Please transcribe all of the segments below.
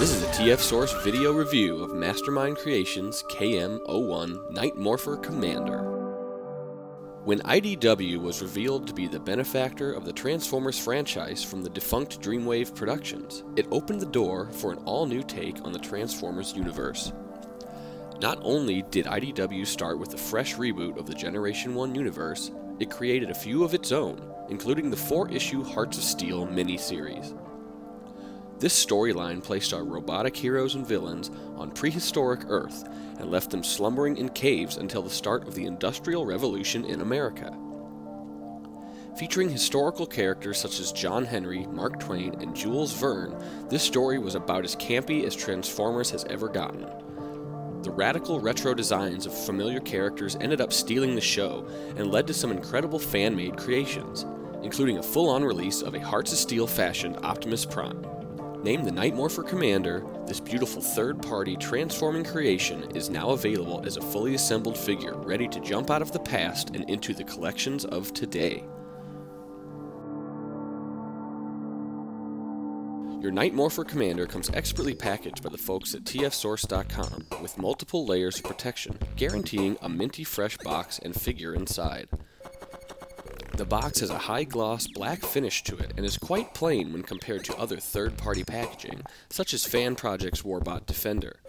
This is a TFSource video review of Mastermind Creations KM01 Knight Morpher Commander. When IDW was revealed to be the benefactor of the Transformers franchise from the defunct Dreamwave Productions, it opened the door for an all-new take on the Transformers universe. Not only did IDW start with a fresh reboot of the Generation 1 universe, it created a few of its own, including the 4-issue Hearts of Steel miniseries. This storyline placed our robotic heroes and villains on prehistoric Earth and left them slumbering in caves until the start of the Industrial Revolution in America. Featuring historical characters such as John Henry, Mark Twain, and Jules Verne, this story was about as campy as Transformers has ever gotten. The radical retro designs of familiar characters ended up stealing the show and led to some incredible fan-made creations, including a full-on release of a Hearts of Steel-fashioned Optimus Prime. Named the Knight Morpher Commander, this beautiful third-party transforming creation is now available as a fully assembled figure ready to jump out of the past and into the collections of today. Your Knight Morpher Commander comes expertly packaged by the folks at TFSource.com with multiple layers of protection, guaranteeing a minty fresh box and figure inside. The box has a high-gloss black finish to it and is quite plain when compared to other third-party packaging, such as Fan Project's Warbot Defender.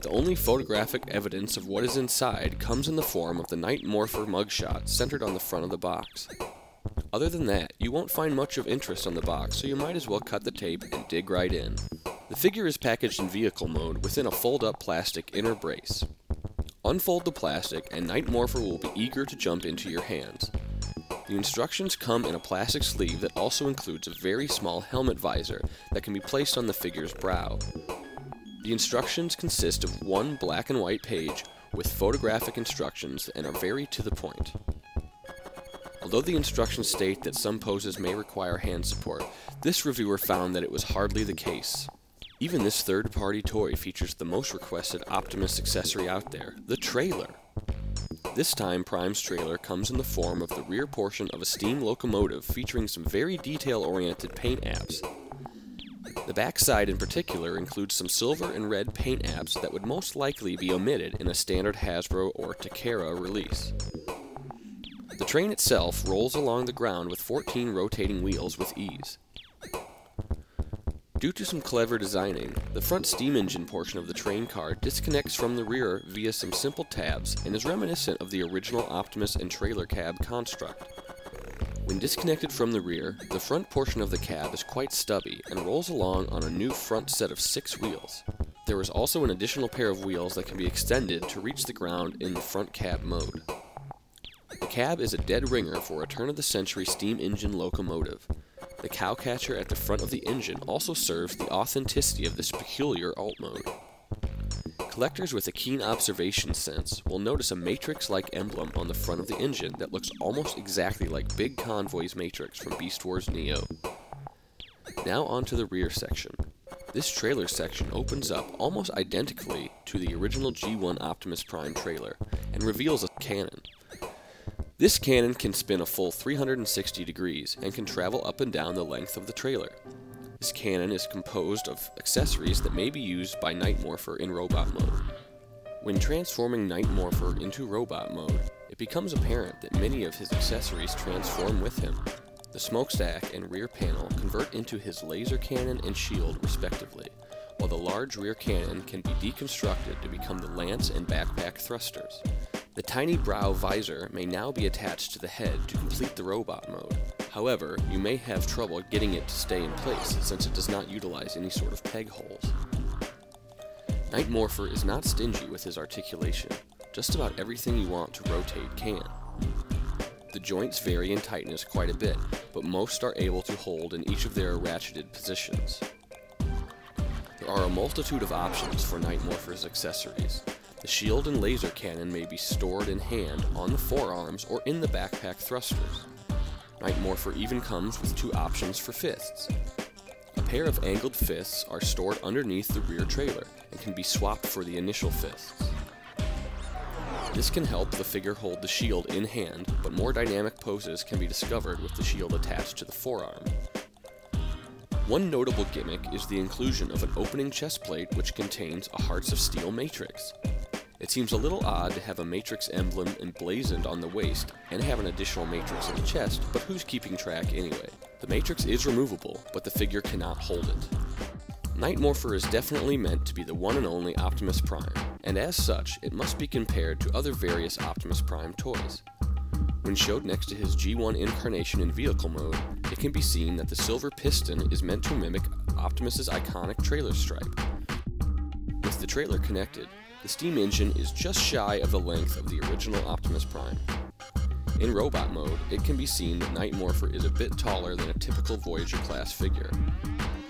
The only photographic evidence of what is inside comes in the form of the Knight Morpher mugshot centered on the front of the box. Other than that, you won't find much of interest on the box, so you might as well cut the tape and dig right in. The figure is packaged in vehicle mode within a fold-up plastic inner brace. Unfold the plastic and Knight Morpher will be eager to jump into your hands. The instructions come in a plastic sleeve that also includes a very small helmet visor that can be placed on the figure's brow. The instructions consist of one black and white page with photographic instructions and are very to the point. Although the instructions state that some poses may require hand support, this reviewer found that it was hardly the case. Even this third-party toy features the most requested Optimus accessory out there, the trailer. This time, Prime's trailer comes in the form of the rear portion of a steam locomotive featuring some very detail-oriented paint apps. The backside in particular includes some silver and red paint apps that would most likely be omitted in a standard Hasbro or Takara release. The train itself rolls along the ground with 14 rotating wheels with ease. Due to some clever designing, the front steam engine portion of the train car disconnects from the rear via some simple tabs and is reminiscent of the original Optimus and trailer cab construct. When disconnected from the rear, the front portion of the cab is quite stubby and rolls along on a new front set of 6 wheels. There is also an additional pair of wheels that can be extended to reach the ground in the front cab mode. The cab is a dead ringer for a turn-of-the-century steam engine locomotive. The cow catcher at the front of the engine also serves the authenticity of this peculiar alt mode. Collectors with a keen observation sense will notice a matrix-like emblem on the front of the engine that looks almost exactly like Big Convoy's matrix from Beast Wars Neo. Now onto the rear section. This trailer section opens up almost identically to the original G1 Optimus Prime trailer and reveals a cannon. This cannon can spin a full 360 degrees and can travel up and down the length of the trailer. This cannon is composed of accessories that may be used by Knight Morpher in robot mode. When transforming Knight Morpher into robot mode, it becomes apparent that many of his accessories transform with him. The smokestack and rear panel convert into his laser cannon and shield respectively, while the large rear cannon can be deconstructed to become the lance and backpack thrusters. The tiny brow visor may now be attached to the head to complete the robot mode. However, you may have trouble getting it to stay in place since it does not utilize any sort of peg holes. Knight Morpher is not stingy with his articulation. Just about everything you want to rotate can. The joints vary in tightness quite a bit, but most are able to hold in each of their ratcheted positions. There are a multitude of options for Knight Morpher's accessories. The shield and laser cannon may be stored in hand, on the forearms, or in the backpack thrusters. Knight Morpher even comes with 2 options for fists. A pair of angled fists are stored underneath the rear trailer and can be swapped for the initial fists. This can help the figure hold the shield in hand, but more dynamic poses can be discovered with the shield attached to the forearm. One notable gimmick is the inclusion of an opening chest plate which contains a Hearts of Steel matrix. It seems a little odd to have a matrix emblem emblazoned on the waist and have an additional matrix on the chest, but who's keeping track anyway? The matrix is removable, but the figure cannot hold it. Knight Morpher is definitely meant to be the one and only Optimus Prime, and as such, it must be compared to other various Optimus Prime toys. When showed next to his G1 incarnation in vehicle mode, it can be seen that the silver piston is meant to mimic Optimus's iconic trailer stripe. With the trailer connected, the steam engine is just shy of the length of the original Optimus Prime. In robot mode, it can be seen that Knight Morpher is a bit taller than a typical Voyager-class figure.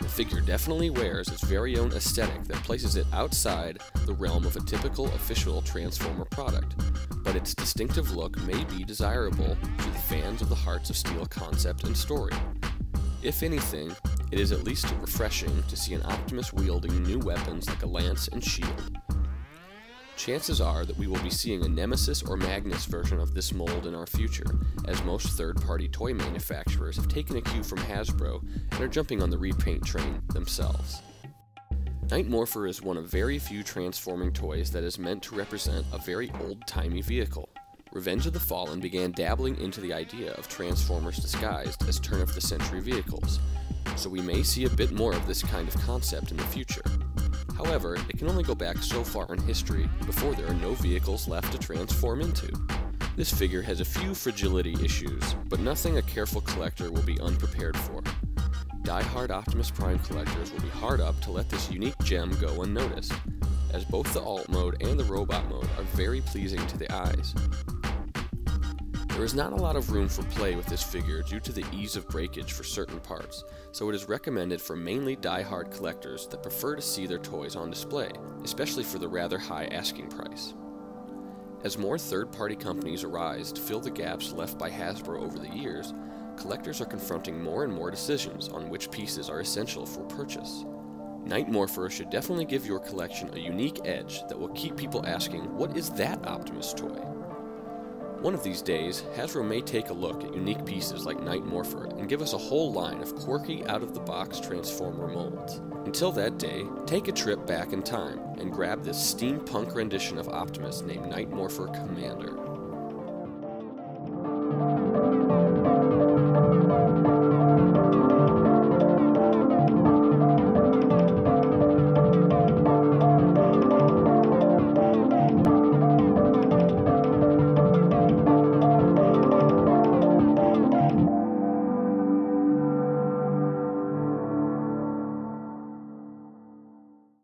The figure definitely wears its very own aesthetic that places it outside the realm of a typical official Transformer product, but its distinctive look may be desirable to the fans of the Hearts of Steel concept and story. If anything, it is at least refreshing to see an Optimus wielding new weapons like a lance and shield. Chances are that we will be seeing a Nemesis or Magnus version of this mold in our future, as most third-party toy manufacturers have taken a cue from Hasbro and are jumping on the repaint train themselves. Knight Morpher is one of very few transforming toys that is meant to represent a very old-timey vehicle. Revenge of the Fallen began dabbling into the idea of Transformers disguised as turn-of-the-century vehicles, so we may see a bit more of this kind of concept in the future. However, it can only go back so far in history before there are no vehicles left to transform into. This figure has a few fragility issues, but nothing a careful collector will be unprepared for. Die-hard Optimus Prime collectors will be hard up to let this unique gem go unnoticed, as both the alt mode and the robot mode are very pleasing to the eyes. There is not a lot of room for play with this figure due to the ease of breakage for certain parts, so it is recommended for mainly die-hard collectors that prefer to see their toys on display, especially for the rather high asking price. As more third-party companies arise to fill the gaps left by Hasbro over the years, collectors are confronting more and more decisions on which pieces are essential for purchase. Knight Morpher should definitely give your collection a unique edge that will keep people asking, "What is that Optimus toy?" One of these days, Hasbro may take a look at unique pieces like Knight Morpher and give us a whole line of quirky, out-of-the-box Transformer molds. Until that day, take a trip back in time and grab this steampunk rendition of Optimus named Knight Morpher Commander.